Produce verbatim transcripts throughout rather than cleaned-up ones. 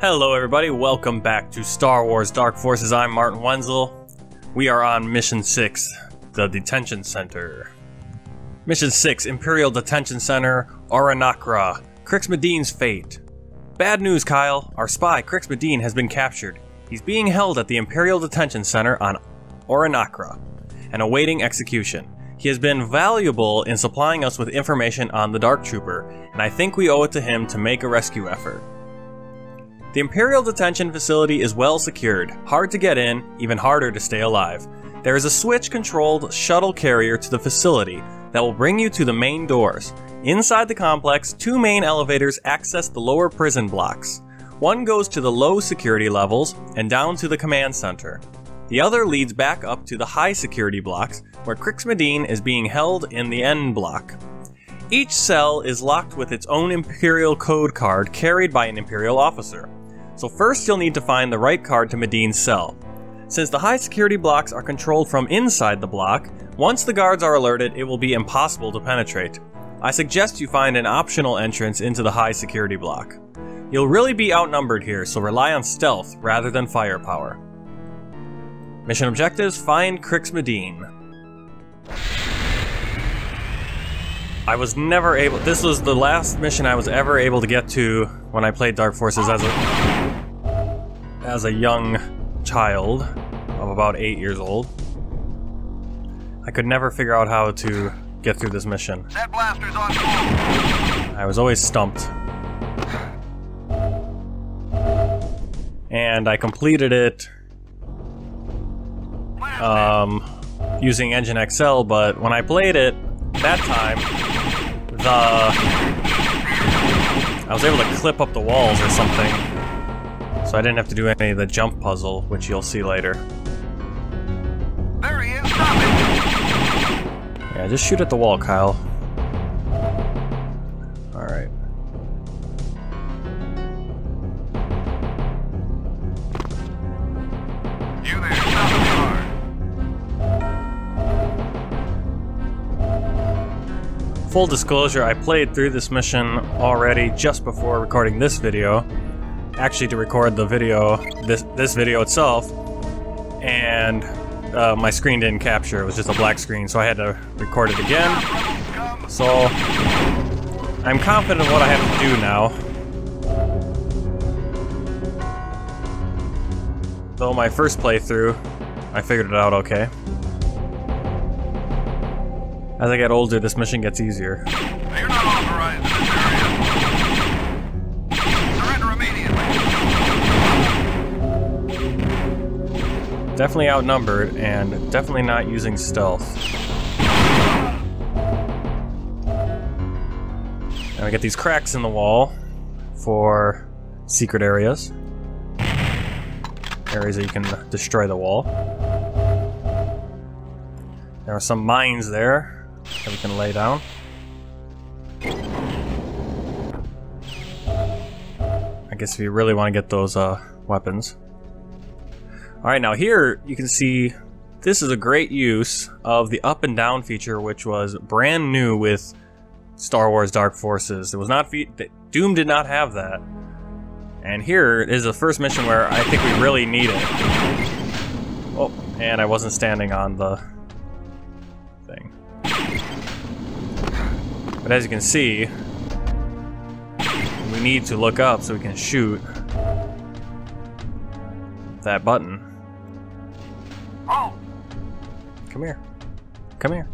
Hello everybody, welcome back to Star Wars Dark Forces. I'm Martin Wenzel. We are on Mission six, the Detention Center. Mission six, Imperial Detention Center, Oranakra, Crix Madine's fate. Bad news, Kyle. Our spy, Crix Madine, has been captured. He's being held at the Imperial Detention Center on Oranakra and awaiting execution. He has been valuable in supplying us with information on the Dark Trooper, and I think we owe it to him to make a rescue effort. The Imperial Detention Facility is well secured, hard to get in, even harder to stay alive. There is a switch-controlled shuttle carrier to the facility that will bring you to the main doors. Inside the complex, two main elevators access the lower prison blocks. One goes to the low security levels and down to the command center. The other leads back up to the high security blocks, where Crix Madine is being held in the N block. Each cell is locked with its own Imperial code card carried by an Imperial officer. So first you'll need to find the right card to Madine's cell. Since the high security blocks are controlled from inside the block, once the guards are alerted it will be impossible to penetrate. I suggest you find an optional entrance into the high security block. You'll really be outnumbered here, so rely on stealth rather than firepower. Mission objectives: find Crix Madine. I was never able- this was the last mission I was ever able to get to when I played Dark Forces as a- as a young child of about eight years old. I could never figure out how to get through this mission. That blaster's on course. I was always stumped. And I completed it um, using Engine X L, but when I played it that time, the I was able to clip up the walls or something. So I didn't have to do any of the jump puzzle, which you'll see later. There he is, stop it! Yeah, just shoot at the wall, Kyle. Alright. You there, stop the car. Full disclosure, I played through this mission already just before recording this video. Actually, to record the video, this this video itself, and uh, my screen didn't capture. It was just a black screen, so I had to record it again. So I'm confident in what I have to do now. Though my first playthrough, I figured it out okay. As I get older, this mission gets easier. You're not authorized in this area. Definitely outnumbered, and definitely not using stealth. And we get these cracks in the wall for secret areas. Areas that you can destroy the wall. There are some mines there that we can lay down. I guess if you really want to get those uh, weapons. Alright, now here you can see this is a great use of the up and down feature, which was brand new with Star Wars Dark Forces. It was not fe- Doom did not have that. And here is the first mission where I think we really need it. Oh, and I wasn't standing on the thing. But as you can see, we need to look up so we can shoot that button. Oh. Come here. Come here.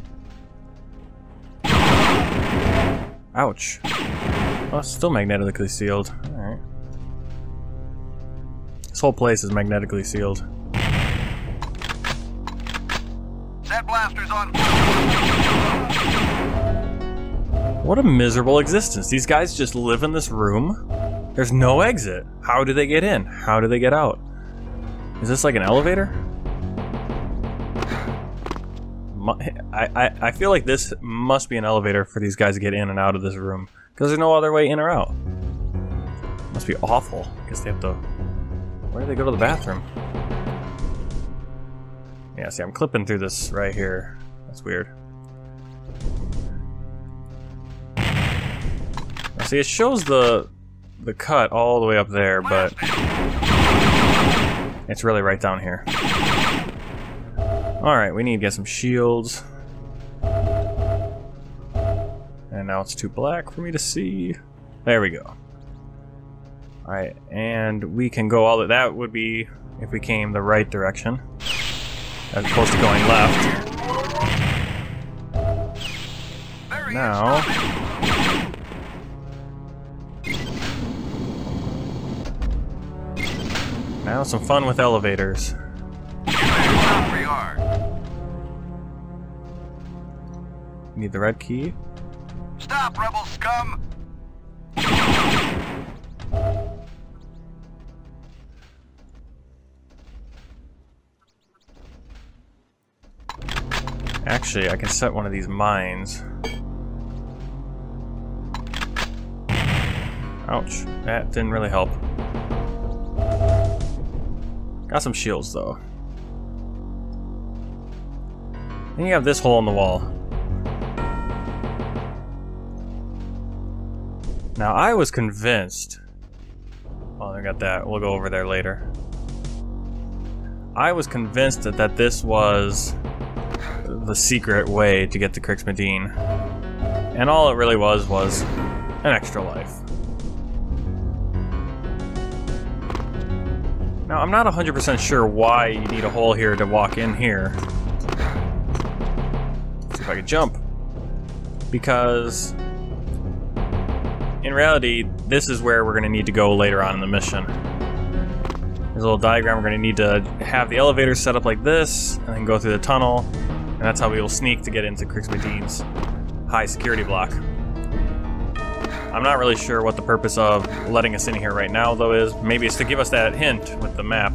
Ouch. Oh, it's still magnetically sealed. Alright. This whole place is magnetically sealed. That blaster's on. What a miserable existence. These guys just live in this room. There's no exit. How do they get in? How do they get out? Is this like an elevator? I, I, I feel like this must be an elevator for these guys to get in and out of this room. Because there's no other way in or out. Must be awful. I guess they have to... Where do they go to the bathroom? Yeah, see, I'm clipping through this right here. That's weird. See, it shows the the cut all the way up there, but it's really right down here. Alright, we need to get some shields. And now it's too black for me to see. There we go. Alright, and we can go all that. That would be if we came the right direction, as opposed to going left. Now, now some fun with elevators. Need the red key. Stop, rebel scum! Actually, I can set one of these mines. Ouch, that didn't really help. Got some shields though. Then you have this hole in the wall. Now I was convinced... Oh, I got that. We'll go over there later. I was convinced that, that this was the secret way to get to Crix Madine. And all it really was was an extra life. Now, I'm not one hundred percent sure why you need a hole here to walk in here. Let's see if I can jump. Because, in reality, this is where we're going to need to go later on in the mission. There's a little diagram. We're going to need to have the elevator set up like this, and then go through the tunnel. And that's how we will sneak to get into Crix Madine's high security block. I'm not really sure what the purpose of letting us in here right now, though, is. Maybe it's to give us that hint with the map.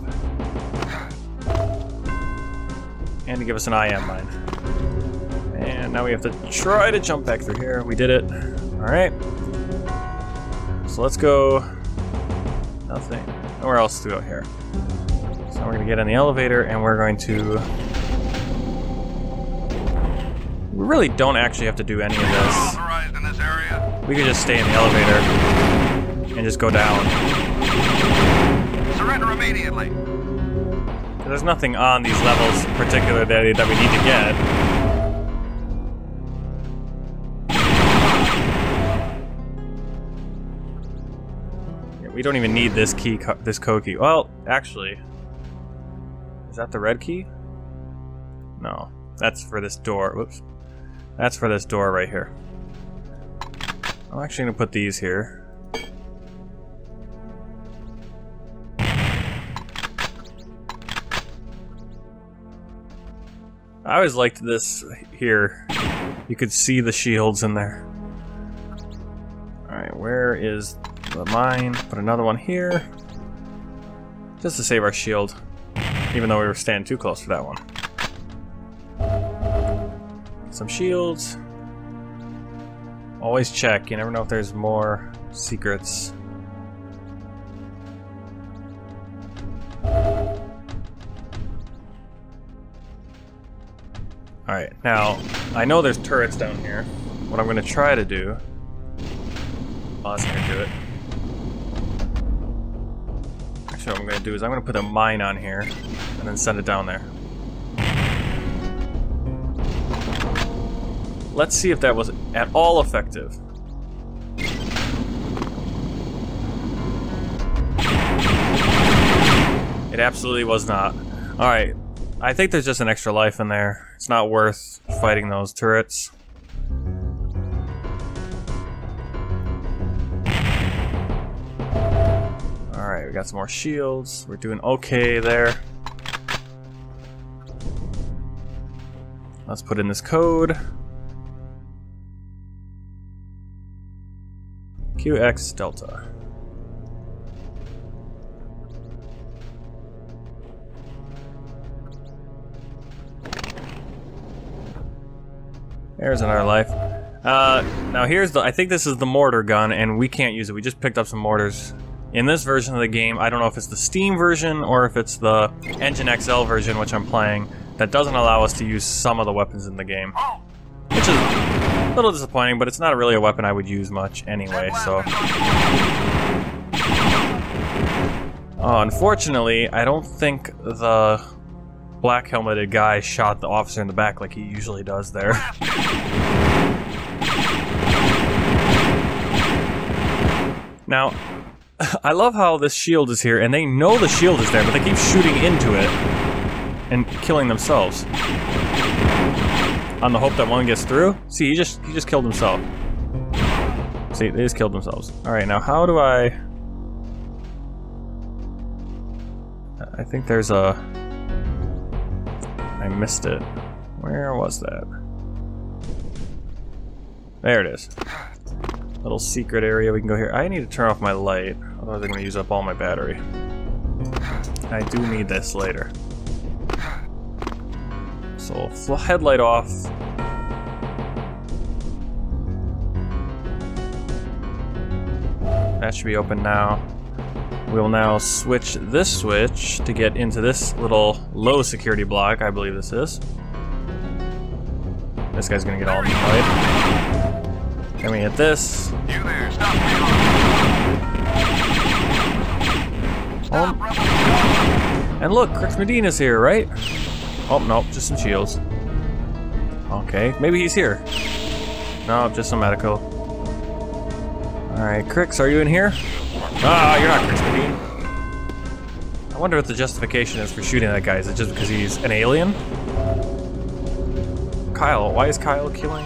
And to give us an I M mine. And now we have to try to jump back through here. We did it. Alright. So let's go... Nothing. Nowhere else to go here. So we're going to get in the elevator, and we're going to... We really don't actually have to do any of this. We could just stay in the elevator and just go down. Surrender immediately. There's nothing on these levels in particular that, that we need to get. Yeah, we don't even need this key, co this code key. Well, actually, is that the red key? No, that's for this door. Whoops, that's for this door right here. I'm actually going to put these here. I always liked this here. You could see the shields in there. Alright, where is the mine? Put another one here. Just to save our shield. Even though we were standing too close for that one. Some shields. Always check, you never know if there's more secrets. Alright, now, I know there's turrets down here. What I'm gonna try to do... Well, that's not gonna do it. Actually, what I'm gonna do is I'm gonna put a mine on here, and then send it down there. Let's see if that was at all effective. It absolutely was not. Alright, I think there's just an extra life in there. It's not worth fighting those turrets. Alright, we got some more shields. We're doing okay there. Let's put in this code. Q X Delta. There's another life. Uh, now here's the, I think this is the mortar gun, and we can't use it. We just picked up some mortars. In this version of the game, I don't know if it's the Steam version or if it's the Engine X L version, which I'm playing, that doesn't allow us to use some of the weapons in the game. Which is... a little disappointing, but it's not really a weapon I would use much anyway, so Uh, unfortunately, I don't think the black helmeted guy shot the officer in the back like he usually does there. Now, I love how this shield is here, and they know the shield is there, but they keep shooting into it and killing themselves. On the hope that one gets through. See, he just he just killed himself. See, they just killed themselves. Alright, now how do I... I think there's a... I missed it. Where was that? There it is. Little secret area we can go here. I need to turn off my light, otherwise I'm going to use up all my battery. I do need this later. So, headlight off. That should be open now. We will now switch this switch to get into this little low security block, I believe this is. This guy's going to get all in the light. Can we hit this? You there, stop me. Stop, oh. And look, Crix Madine is here, right? Oh, no, just some shields. Okay, maybe he's here. No, just some medical. Alright, Crix, are you in here? Ah, you're not Crix Madine. I wonder what the justification is for shooting that guy. Is it just because he's an alien? Kyle, why is Kyle killing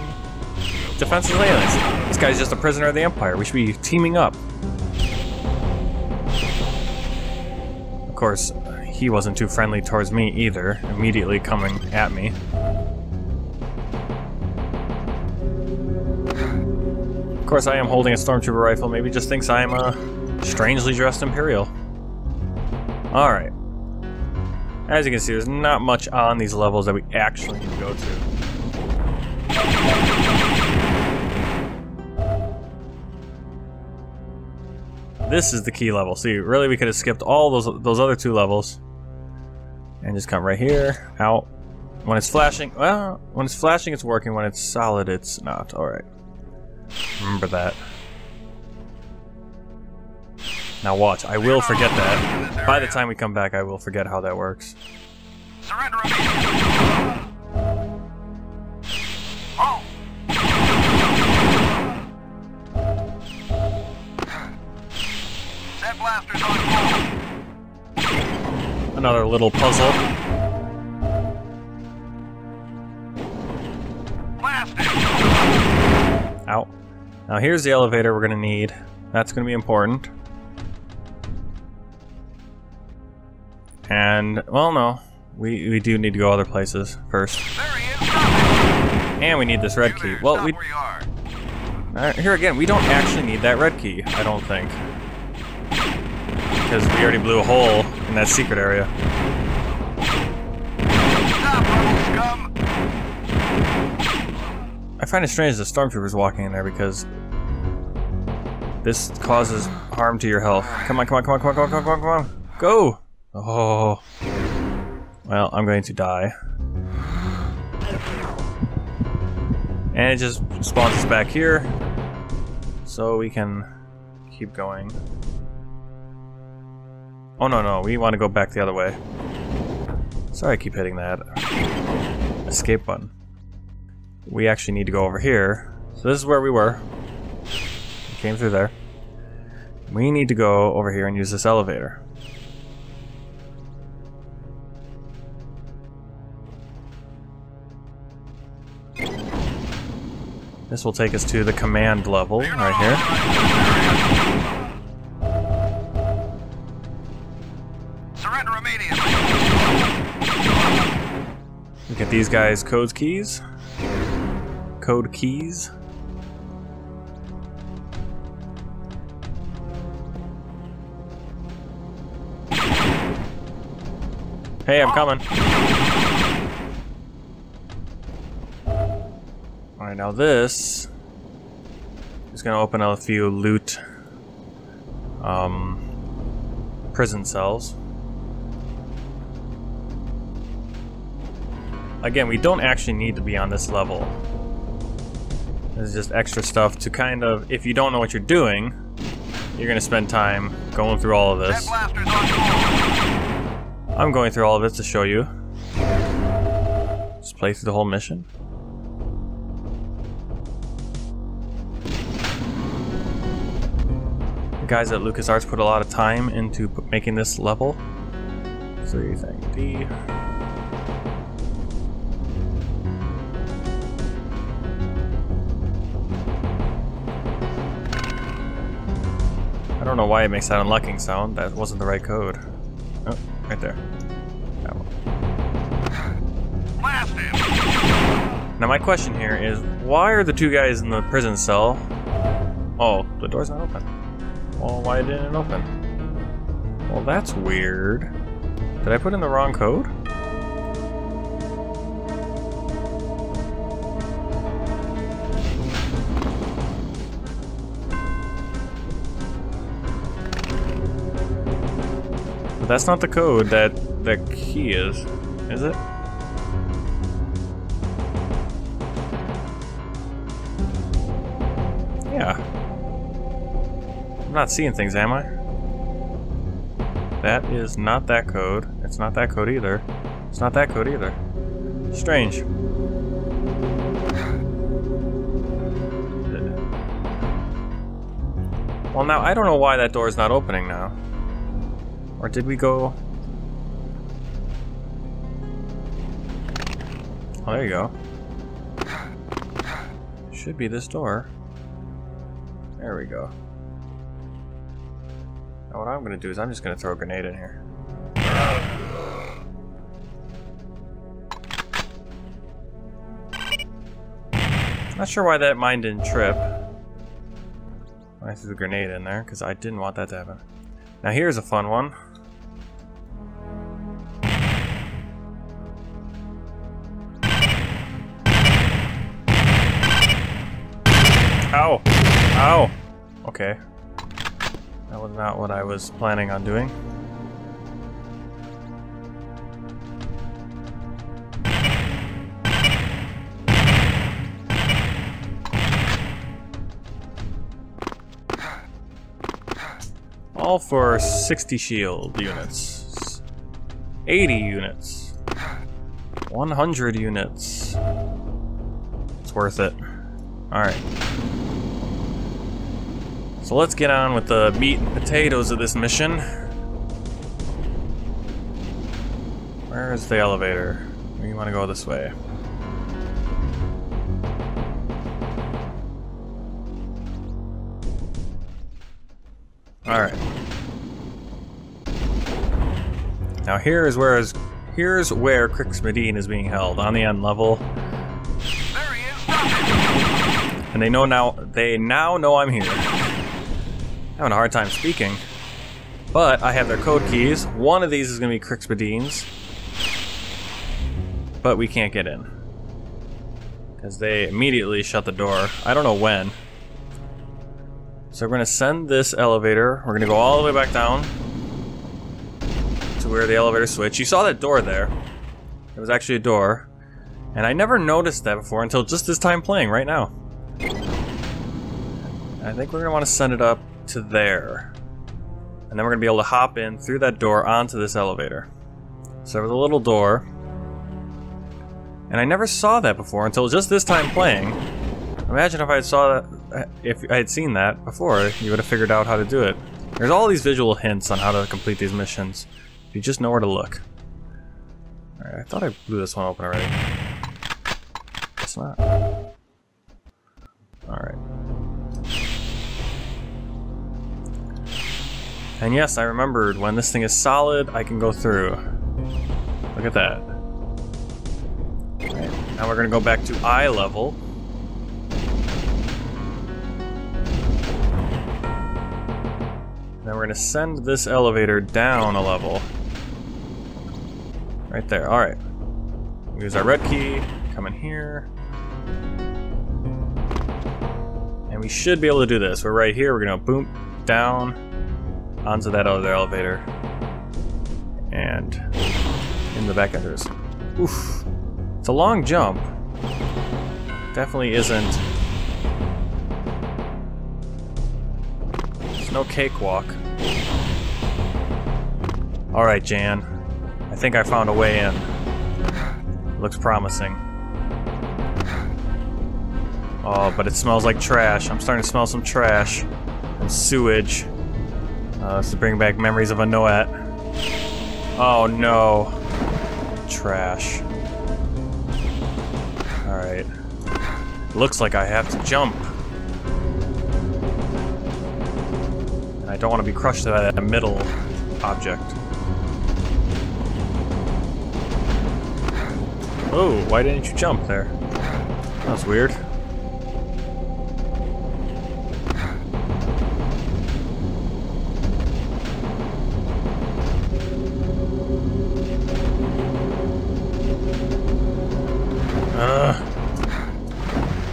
defenseless aliens? This guy's just a prisoner of the Empire. We should be teaming up. Of course, he wasn't too friendly towards me either, immediately coming at me. Of course, I am holding a stormtrooper rifle. Maybe just thinks I'm a strangely dressed Imperial. Alright. As you can see, there's not much on these levels that we actually need to go to. This is the key level. See, really we could have skipped all those those other two levels and just come right here, out. When it's flashing, well, when it's flashing it's working, when it's solid it's not. Alright. Remember that. Now watch, I will forget that. By the time we come back I will forget how that works. Surrender. Oh. Another little puzzle. Ow. Now here's the elevator we're gonna need. That's gonna be important. And, well, no. We, we do need to go other places first. And we need this red key. Well, we... Uh, here again, we don't actually need that red key, I don't think. Because we already blew a hole in that secret area. I find it strange the stormtroopers walking in there because this causes harm to your health. Come on, come on, come on, come on, come on, come on, come on, go! Oh. Well, I'm going to die. And it just spawns us back here, so we can keep going. Oh no no, we want to go back the other way. Sorry I keep hitting that. Escape button. We actually need to go over here. So this is where we were. We came through there. We need to go over here and use this elevator. This will take us to the command level right here. Look at these guys' code keys. Code keys. Hey, I'm coming. Alright, now this is gonna open up a few loot um, prison cells. Again, we don't actually need to be on this level. This is just extra stuff to kind of, if you don't know what you're doing, you're gonna spend time going through all of this. I'm going through all of it to show you. Just play through the whole mission. The guys at LucasArts put a lot of time into making this level. So you think D. I don't know why it makes that unlocking sound. That wasn't the right code. Oh, right there. That one. Blasted. Now my question here is, why are the two guys in the prison cell? Oh, the door's not open. Well, why didn't it open? Well, that's weird. Did I put in the wrong code? That's not the code that the key is, is it? Yeah. I'm not seeing things, am I? That is not that code. It's not that code either. It's not that code either. Strange. Well, now I don't know why that door is not opening now. Or did we go? Oh, there you go. Should be this door. There we go. Now what I'm gonna do is I'm just gonna throw a grenade in here. Not sure why that mine didn't trip. I threw the grenade in there because I didn't want that to happen. Now here's a fun one. Ow! Ow! Okay. That was not what I was planning on doing. All for sixty shield units, eighty units, one hundred units. It's worth it. Alright. So let's get on with the meat and potatoes of this mission. Where is the elevator? We want to go this way. Alright. Now here is where is here's where Crix Madine is being held, on the end level. There he is. And they know now they now know I'm here. I'm having a hard time speaking. But I have their code keys. One of these is gonna be Crix Madine's. But we can't get in. Because they immediately shut the door. I don't know when. So we're gonna send this elevator, we're gonna go all the way back down to where the elevator switch. You saw that door there. It was actually a door. And I never noticed that before until just this time playing right now. I think we're gonna wanna send it up to there. And then we're gonna be able to hop in through that door onto this elevator. So there's a little door. And I never saw that before until just this time playing. Imagine if I saw that. If I had seen that before, you would have figured out how to do it. There's all these visual hints on how to complete these missions. You just know where to look. Alright, I thought I blew this one open already. Guess not. Alright. And yes, I remembered, when this thing is solid, I can go through. Look at that. Alright, now we're gonna go back to eye level. Then we're gonna send this elevator down a level. Right there, alright. Use our red key, come in here. And we should be able to do this. We're right here, we're gonna boom, down, onto that other elevator. And in the back of this. Oof. It's a long jump. Definitely isn't. no cakewalk. Alright, Jan. I think I found a way in. Looks promising. Oh, but it smells like trash. I'm starting to smell some trash and sewage. Uh, this is bringing back memories of a Noette. Oh no. Trash. Alright. Looks like I have to jump. And I don't want to be crushed by that middle object. Oh, why didn't you jump there? That was weird.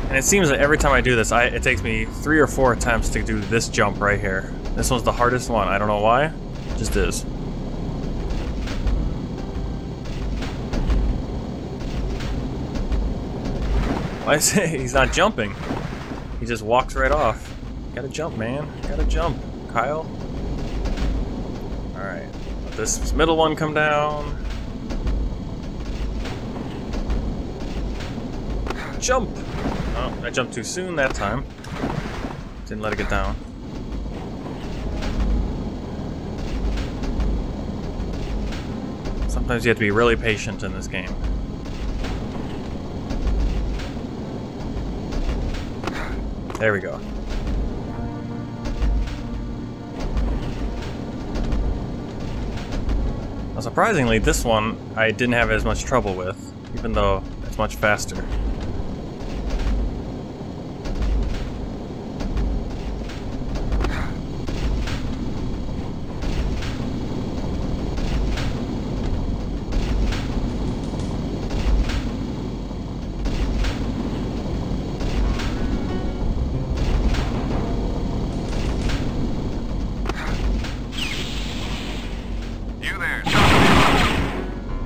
And it seems that every time I do this, I, it takes me three or four attempts to do this jump right here. This one's the hardest one. I don't know why. It just is. I say he's not jumping. He just walks right off. Gotta jump, man. Gotta jump, Kyle. Alright. Let this middle one come down. Jump! Oh, I jumped too soon that time. Didn't let it get down. Sometimes you have to be really patient in this game. There we go. Now, surprisingly, this one I didn't have as much trouble with, even though it's much faster.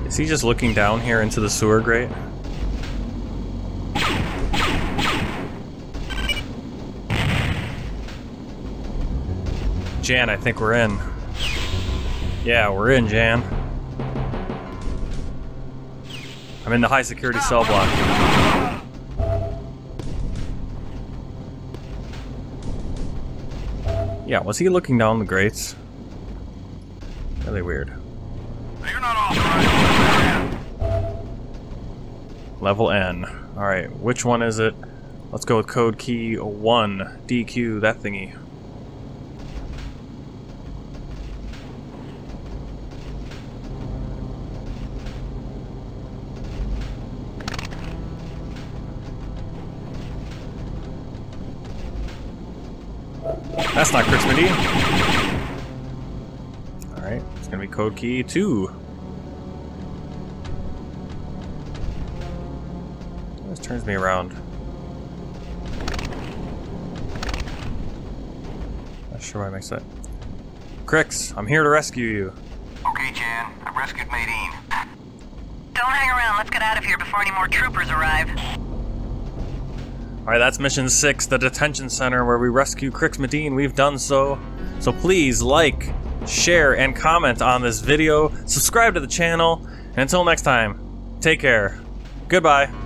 Is he just looking down here into the sewer grate? Jan, I think we're in. Yeah, we're in, Jan. I'm in the high security cell block. Yeah, was he looking down the grates? Really weird. You're not authorized. Level N. Alright, which one is it? Let's go with code key one. D Q, that thingy. That's not Crix Madine. Alright, it's gonna be code key two. Turns me around. Not sure why I mixed that. Crix, I'm here to rescue you. Okay, Jan. I've rescued Madine. Don't hang around. Let's get out of here before any more troopers arrive. Alright, that's mission six, the detention center where we rescue Crix Madine. We've done so. So please like, share, and comment on this video. Subscribe to the channel. And until next time, take care. Goodbye.